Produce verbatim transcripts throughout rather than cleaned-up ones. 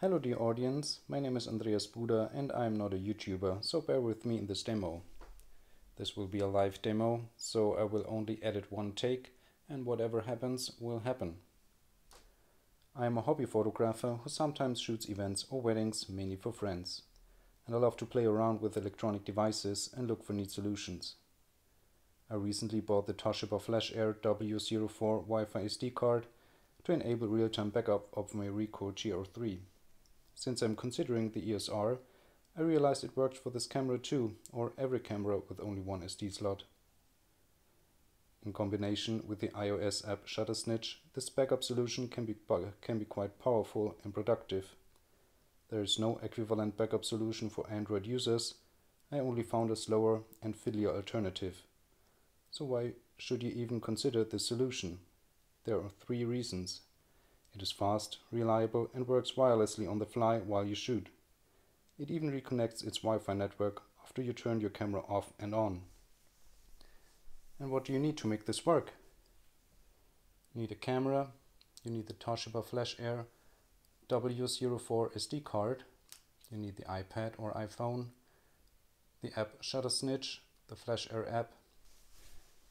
Hello dear audience, my name is Andreas Buder and I am not a YouTuber, so bear with me in this demo. This will be a live demo, so I will only edit one take and whatever happens will happen. I am a hobby photographer who sometimes shoots events or weddings, mainly for friends. And I love to play around with electronic devices and look for neat solutions. I recently bought the Toshiba FlashAir W zero four Wi-Fi S D card to enable real-time backup of my Ricoh G R three. Since I'm considering the E S R, I realized it worked for this camera too, or every camera with only one S D slot. In combination with the iOS app ShutterSnitch, this backup solution can be, can be quite powerful and productive. There is no equivalent backup solution for Android users. I only found a slower and fiddlier alternative. So why should you even consider this solution? There are three reasons. It is fast, reliable, and works wirelessly on the fly while you shoot. It even reconnects its Wi-Fi network after you turn your camera off and on. And what do you need to make this work? You need a camera, you need the Toshiba FlashAir W zero four S D card, you need the iPad or iPhone, the app ShutterSnitch, the FlashAir app,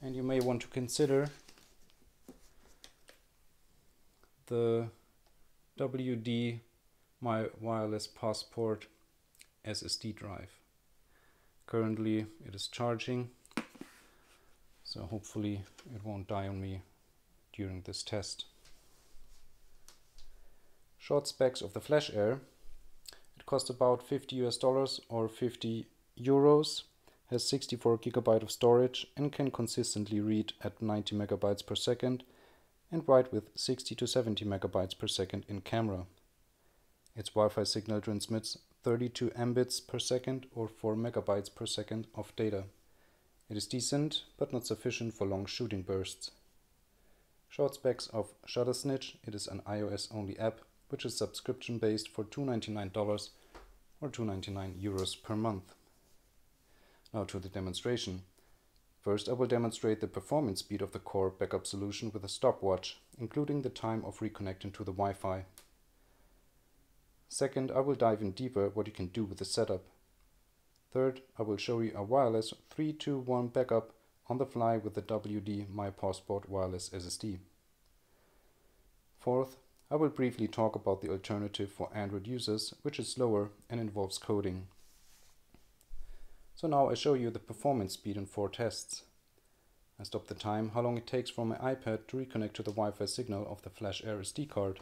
and you may want to consider the W D My Wireless Passport S S D drive. Currently it is charging, so hopefully it won't die on me during this test. Short specs of the FlashAir. It costs about fifty U S dollars or fifty euros, has sixty-four gigabytes of storage and can consistently read at ninety megabytes per second and write with sixty to seventy megabytes per second in camera. Its Wi-Fi signal transmits thirty-two ambits per second or four megabytes per second of data. It is decent, but not sufficient for long shooting bursts. Short specs of ShutterSnitch. It is an iOS-only app, which is subscription-based for two ninety-nine dollars or two ninety-nine euros per month. Now to the demonstration. First, I will demonstrate the performance speed of the core backup solution with a stopwatch, including the time of reconnecting to the Wi-Fi. Second, I will dive in deeper what you can do with the setup. Third, I will show you a wireless three two one backup on the fly with the W D My Passport Wireless S S D. Fourth, I will briefly talk about the alternative for Android users, which is slower and involves coding. So now I show you the performance speed in four tests. I stop the time, how long it takes for my iPad to reconnect to the Wi-Fi signal of the FlashAir S D card.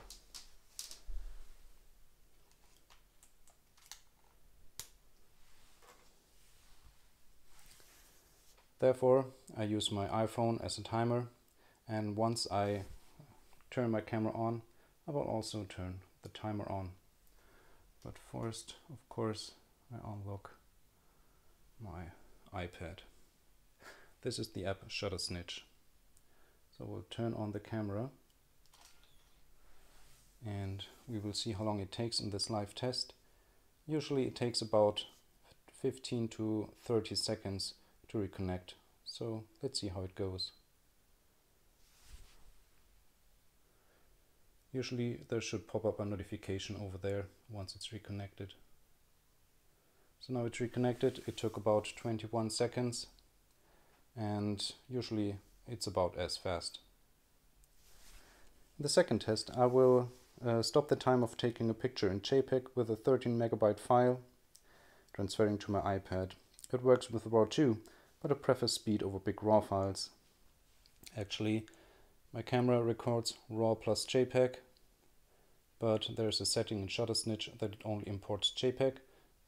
Therefore, I use my iPhone as a timer, and once I turn my camera on, I will also turn the timer on. But first, of course, I unlock my iPad. This is the app ShutterSnitch. So we'll turn on the camera and we will see how long it takes in this live test. Usually it takes about fifteen to thirty seconds to reconnect. So let's see how it goes. Usually there should pop up a notification over there once it's reconnected. So now it's reconnected. It took about twenty-one seconds and usually it's about as fast. In the second test, I will uh, stop the time of taking a picture in JPEG with a thirteen megabyte file, transferring to my iPad. It works with RAW too, but I prefer speed over big RAW files. Actually, my camera records RAW plus JPEG, but there's a setting in ShutterSnitch that it only imports JPEG,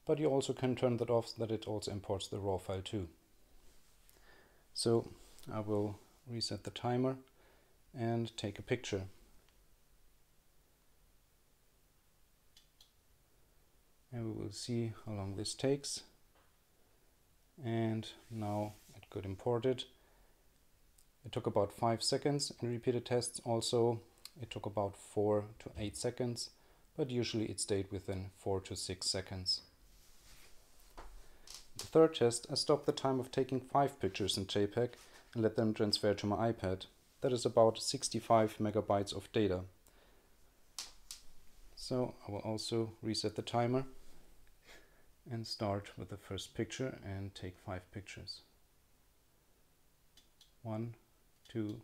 but you also can turn that off so that it also imports the RAW file too. So I will reset the timer and take a picture. And we will see how long this takes. And now it got imported. It took about five seconds in repeated tests. Also, it took about four to eight seconds, but usually it stayed within four to six seconds. The third test, I stopped the time of taking five pictures in JPEG and let them transfer to my iPad. That is about sixty-five megabytes of data. So I will also reset the timer and start with the first picture and take five pictures. One, two,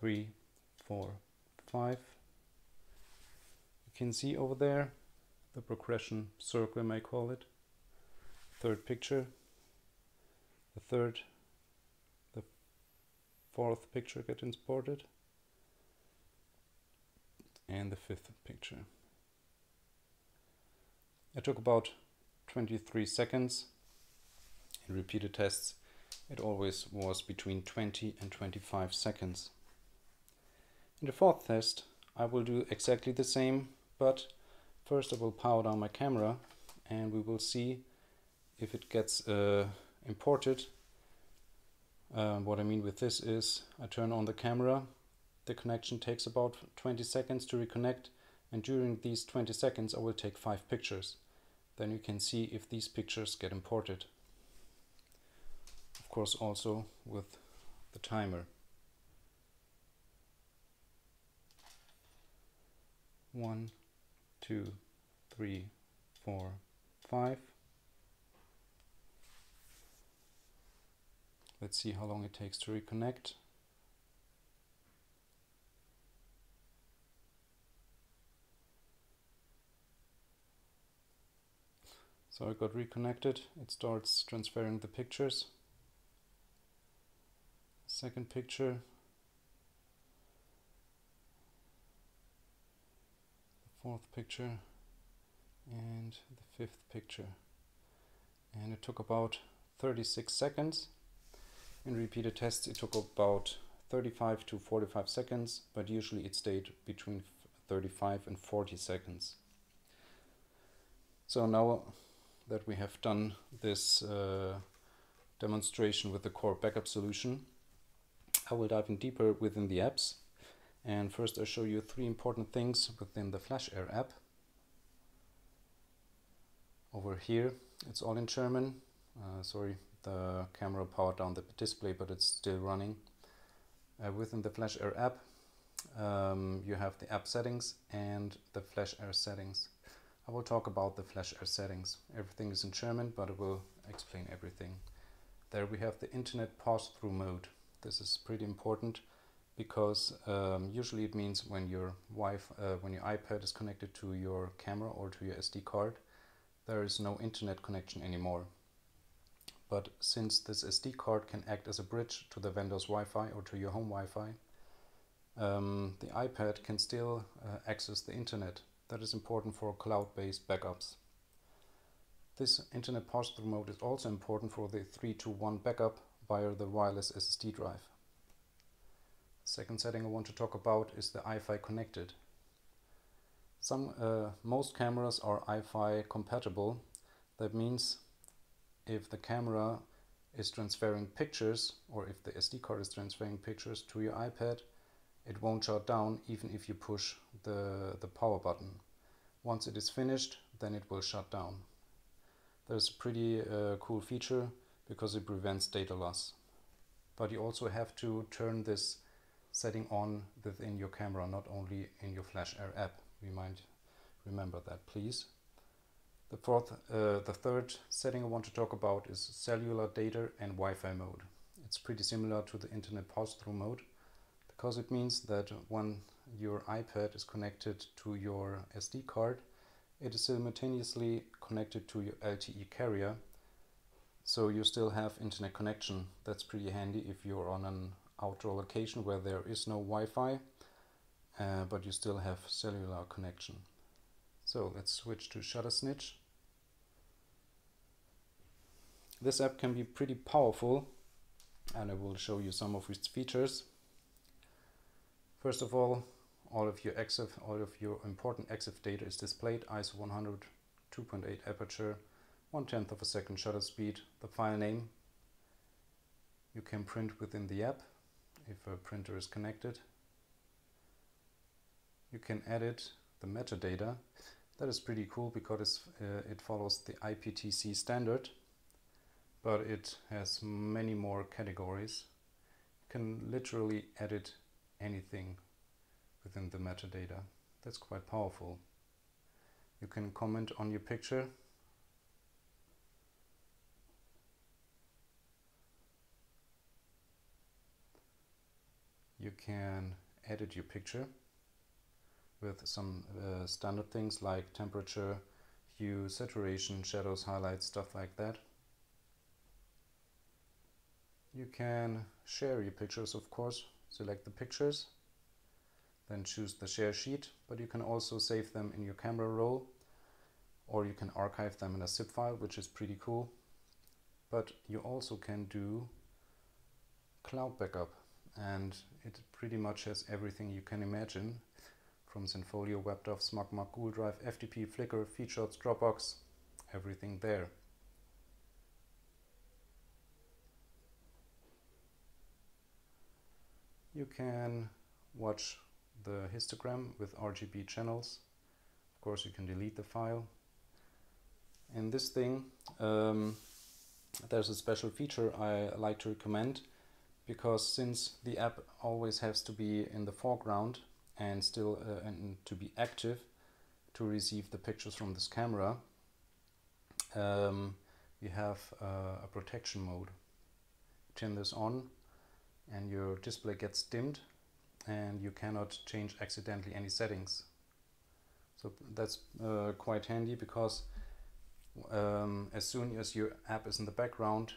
three, four, five. You can see over there the progression circle, I may call it. Third picture, the third, the fourth picture get imported, and the fifth picture. It took about twenty-three seconds. In repeated tests, it always was between twenty and twenty-five seconds. In the fourth test, I will do exactly the same, but first I will power down my camera and we will see if it gets uh, imported. Uh, what I mean with this is I turn on the camera, the connection takes about twenty seconds to reconnect, and during these twenty seconds I will take five pictures. Then you can see if these pictures get imported. Of course, also with the timer. One, two, three, four, five. Let's see how long it takes to reconnect. So I got reconnected, it starts transferring the pictures. Second picture. The fourth picture. And the fifth picture. And it took about thirty-six seconds. In repeated tests it took about thirty-five to forty-five seconds, but usually it stayed between thirty-five and forty seconds. So now that we have done this uh, demonstration with the core backup solution, I will dive in deeper within the apps. And first I'll show you three important things within the FlashAir app. Over here, it's all in German. Uh, sorry, the camera powered down the display, but it's still running. Uh, within the FlashAir app, um, you have the app settings and the FlashAir settings. I will talk about the FlashAir settings. Everything is in German, but I will explain everything. There we have the internet pass-through mode. This is pretty important because um, usually it means when your wife, uh, when your iPad is connected to your camera or to your S D card, there is no internet connection anymore. But since this S D card can act as a bridge to the vendor's Wi-Fi or to your home Wi-Fi, um, the iPad can still uh, access the internet. That is important for cloud-based backups. This internet pass-through mode is also important for the three to one backup via the wireless S S D drive. Second setting I want to talk about is the iFi connected. Some, uh, most cameras are iFi compatible. That means if the camera is transferring pictures or if the S D card is transferring pictures to your iPad, it won't shut down even if you push the, the power button. Once it is finished, then it will shut down. There's a pretty uh, cool feature because it prevents data loss. But you also have to turn this setting on within your camera, not only in your FlashAir app. We might remember that, please. The, fourth, uh, the third setting I want to talk about is cellular data and Wi-Fi mode. It's pretty similar to the internet pass-through mode, because it means that when your iPad is connected to your S D card, it is simultaneously connected to your L T E carrier, so you still have internet connection. That's pretty handy if you're on an outdoor location where there is no Wi-Fi, uh, but you still have cellular connection. So let's switch to ShutterSnitch. This app can be pretty powerful, and I will show you some of its features. First of all, all of your E X I F, all of your important E X I F data is displayed. I S O one hundred, two point eight aperture, one tenth of a second shutter speed, the file name. You can print within the app if a printer is connected. You can edit the metadata. That is pretty cool because uh, it follows the I P T C standard, but it has many more categories. You can literally edit anything within the metadata. That's quite powerful. You can comment on your picture. You can edit your picture with some uh, standard things like temperature, hue, saturation, shadows, highlights, stuff like that. You can share your pictures, of course. Select the pictures, then choose the share sheet, but you can also save them in your camera roll, or you can archive them in a zip file, which is pretty cool. But you also can do cloud backup, and it pretty much has everything you can imagine, from Zenfolio, WebDAV, SmugMug, Google Drive, F T P, Flickr, Feedshots, Dropbox, everything there. You can watch the histogram with R G B channels. Of course, you can delete the file. In this thing, um, there's a special feature I like to recommend, because since the app always has to be in the foreground and still uh, and to be active to receive the pictures from this camera, um, you have uh, a protection mode. Turn this on and your display gets dimmed, and you cannot change accidentally any settings. So that's uh, quite handy, because um, as soon as your app is in the background,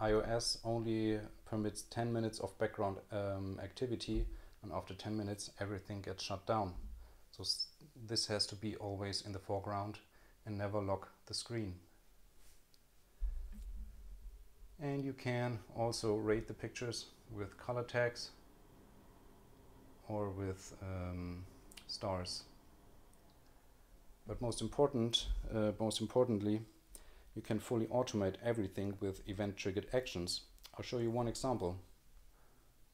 iOS only permits ten minutes of background um, activity, and after ten minutes everything gets shut down. So this has to be always in the foreground and never lock the screen. And you can also rate the pictures with color tags or with um, stars. But most important, uh, most importantly, you can fully automate everything with event-triggered actions. I'll show you one example.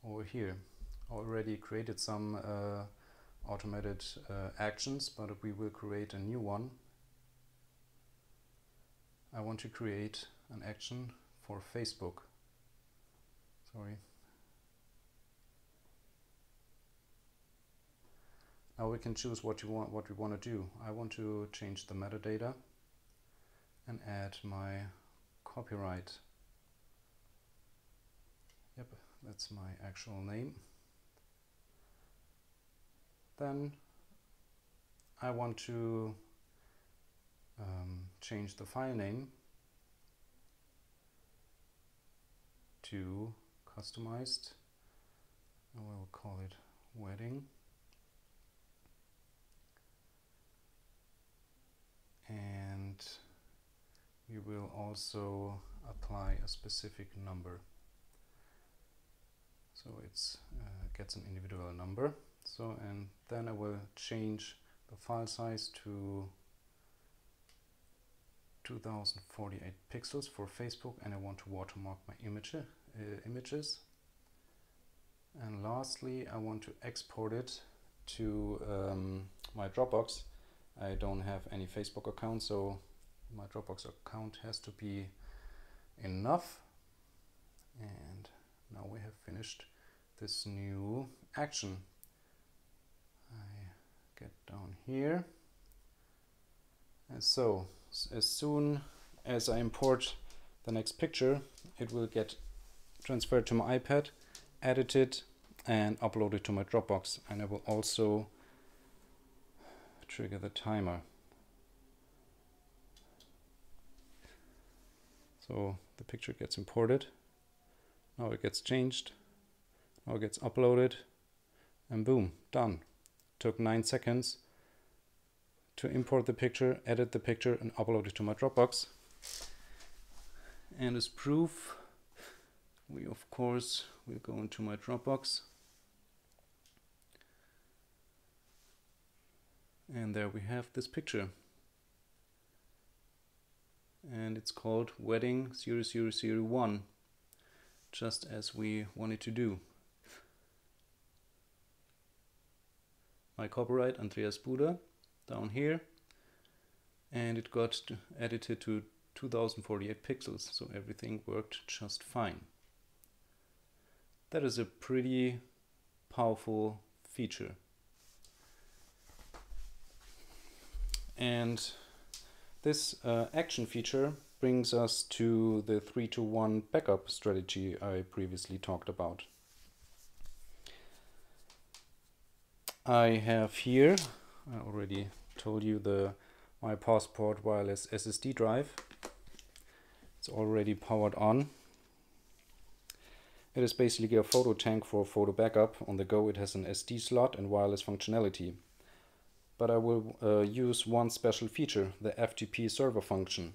Over here, I already created some uh, automated uh, actions, but we will create a new one. I want to create an action for Facebook. Sorry. Now we can choose what you want, what we want to do. I want to change the metadata and add my copyright. Yep, that's my actual name. Then I want to um, change the file name to customized. I will call it wedding. And we will also apply a specific number. So it's uh, gets an individual number. So, and then I will change the file size to two thousand forty-eight pixels for Facebook, and I want to watermark my image, uh, images. And lastly, I want to export it to um, my Dropbox. I don't have any Facebook account, so my Dropbox account has to be enough. And now we have finished this new action. I get down here. And so, as soon as I import the next picture, it will get transferred to my iPad, edited, and uploaded to my Dropbox. And I will also trigger the timer. So the picture gets imported, now it gets changed, now it gets uploaded, and boom, done. Took nine seconds to import the picture, edit the picture, and upload it to my Dropbox. And as proof, we of course will go into my Dropbox. And there we have this picture. And it's called Wedding zero zero zero one, just as we wanted to do. My copyright, Andreas Buder, down here, and it got edited to two thousand forty-eight pixels, so everything worked just fine. That is a pretty powerful feature. And this uh, action feature brings us to the three to one backup strategy I previously talked about. I have here, I already told you, the My Passport wireless S S D drive. It's already powered on. It is basically a photo tank for photo backup. On the go, it has an S D slot and wireless functionality. But I will uh, use one special feature, the F T P server function.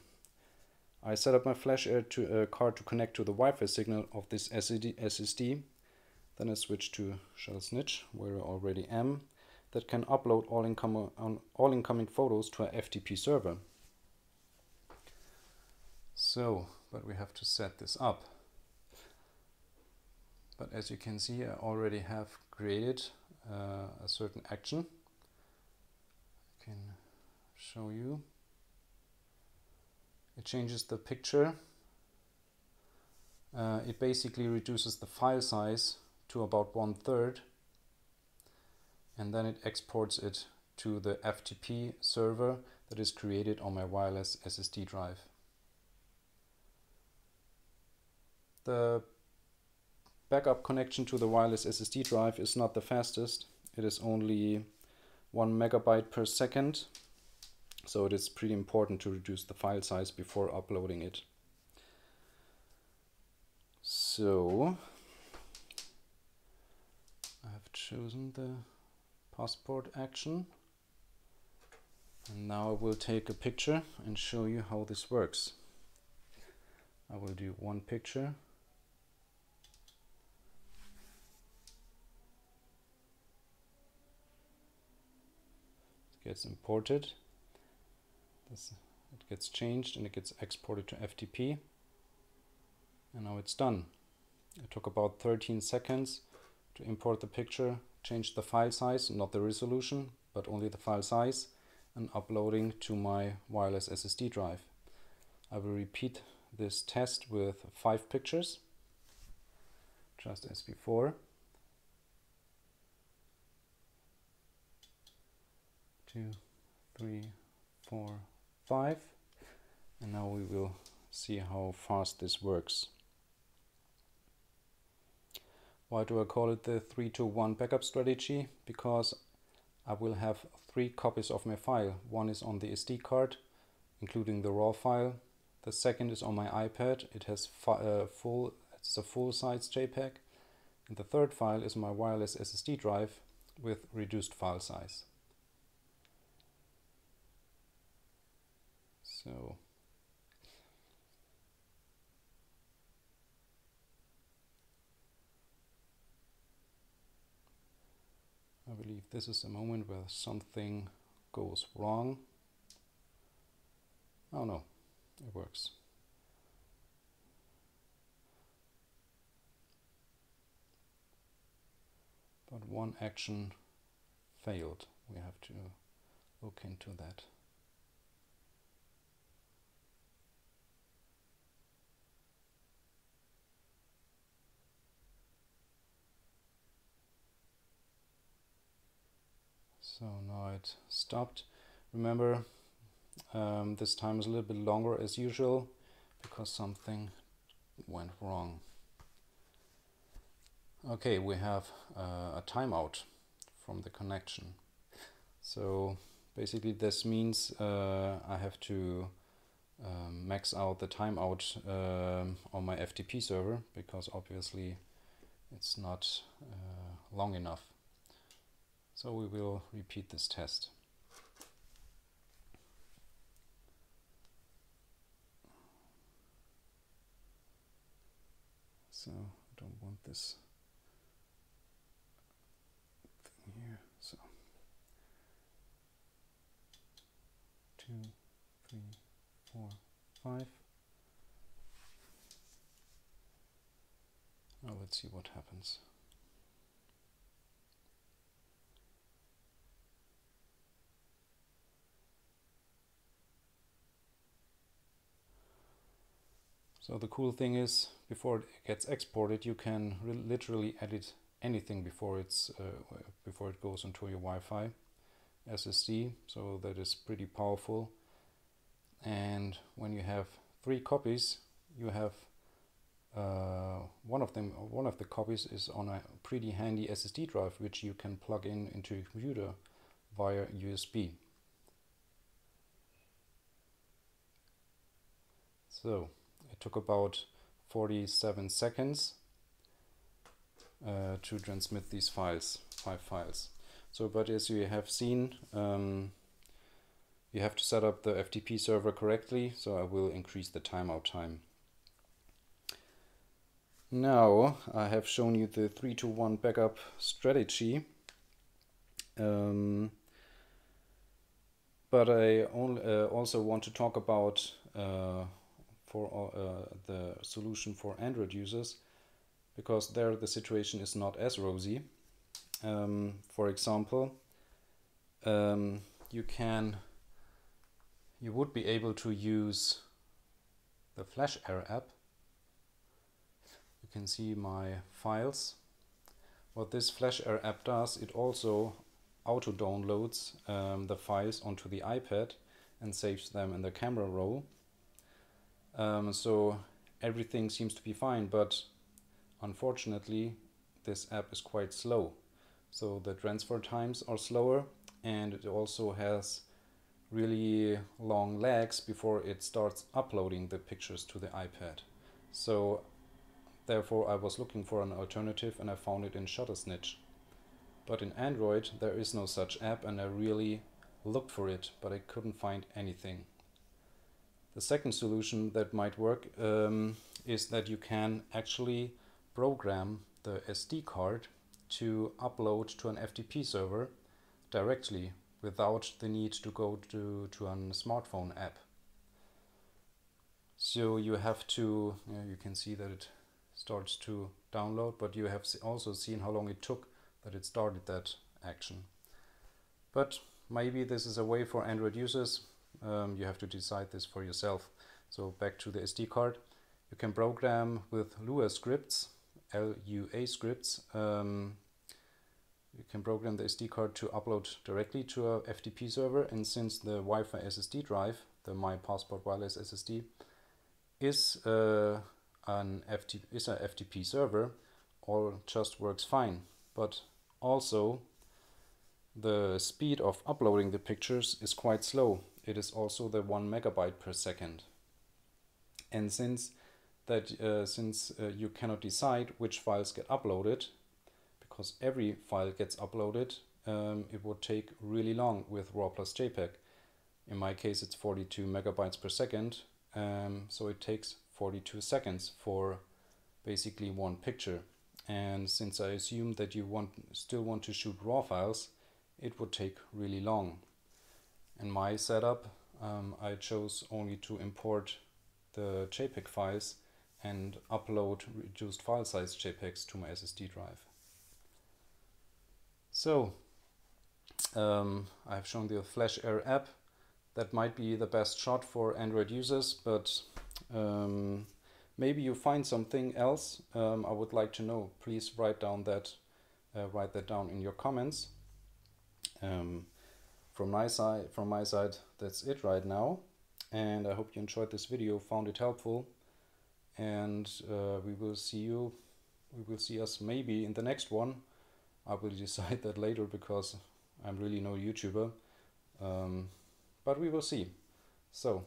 I set up my FlashAir to, uh, card to connect to the Wi-Fi signal of this S S D. Then I switch to ShutterSnitch, where I already am, that can upload all, income on all incoming photos to an F T P server. So, but we have to set this up. But as you can see, I already have created uh, a certain action. I can show you. It changes the picture. Uh, it basically reduces the file size to about one third, and then it exports it to the F T P server that is created on my wireless S S D drive. The backup connection to the wireless S S D drive is not the fastest. It is only one megabyte per second. So it is pretty important to reduce the file size before uploading it. So I have chosen the passport action. And now I will take a picture and show you how this works. I will do one picture. It gets imported. This, it gets changed and it gets exported to F T P. And now it's done. It took about thirteen seconds to import the picture, change the file size, not the resolution, but only the file size, and uploading to my wireless S S D drive. I will repeat this test with five pictures, just as before. Two, three, four, five. And now we will see how fast this works. Why do I call it the three to one backup strategy? Because I will have three copies of my file. One is on the S D card, including the raw file. The second is on my iPad. It has uh, full, it's a full-size JPEG. And the third file is my wireless S S D drive with reduced file size. So I believe this is a moment where something goes wrong. Oh no, it works. But one action failed. We have to look into that. So now it stopped. Remember, um, this time is a little bit longer as usual because something went wrong. Okay, we have uh, a timeout from the connection. So basically this means uh, I have to uh, max out the timeout uh, on my F T P server because obviously it's not uh, long enough. So we will repeat this test. So I don't want this thing here. So two, three, four, five. Now let's see what happens. So the cool thing is, before it gets exported, you can literally edit anything before it's uh, before it goes into your Wi-Fi. S S D, so that is pretty powerful. And when you have three copies, you have uh, one of them, one of the copies is on a pretty handy S S D drive, which you can plug in into your computer via U S B. So it took about forty-seven seconds uh, to transmit these files, five files. So, but as you have seen, um, you have to set up the F T P server correctly, so I will increase the timeout time. Now, I have shown you the three to one backup strategy, um, but I only, uh, also want to talk about uh, for uh, the solution for Android users, because there the situation is not as rosy. Um, for example, um, you can you would be able to use the FlashAir app. You can see my files. What this FlashAir app does, it also auto downloads um, the files onto the iPad and saves them in the camera roll. Um, so everything seems to be fine, but unfortunately this app is quite slow. So the transfer times are slower, and it also has really long lags before it starts uploading the pictures to the iPad. So therefore I was looking for an alternative, and I found it in ShutterSnitch. But in Android there is no such app, and I really looked for it, but I couldn't find anything. The second solution that might work um, is that you can actually program the S D card to upload to an F T P server directly without the need to go to, to a smartphone app. So you have to, you know, you can see that it starts to download, but you have also seen how long it took that it started that action. But maybe this is a way for Android users. Um, you have to decide this for yourself. So back to the S D card, you can program with Lua scripts, L U A scripts. Um, you can program the S D card to upload directly to a F T P server, and since the Wi-Fi S S D drive, the My Passport Wireless S S D, is uh, an F T P is a F T P server, all just works fine. But also, the speed of uploading the pictures is quite slow. It is also the one megabyte per second. And since that uh, since uh, you cannot decide which files get uploaded, because every file gets uploaded, um, it would take really long with RAW plus JPEG. In my case, it's forty-two megabytes per second. Um, so it takes forty-two seconds for basically one picture. And since I assume that you want still want to shoot RAW files, it would take really long. In my setup, um, I chose only to import the JPEG files and upload reduced file size JPEGs to my S S D drive. So um, I've shown the FlashAir app. That might be the best shot for Android users, but um, maybe you find something else. Um, I would like to know. Please write down that uh, write that down in your comments. Um, from my side, from my side, that's it right now. And I hope you enjoyed this video, found it helpful, and uh, we will see you, we will see us maybe in the next one. I will decide that later, because I'm really no YouTuber, um, but we will see. So,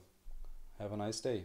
have a nice day.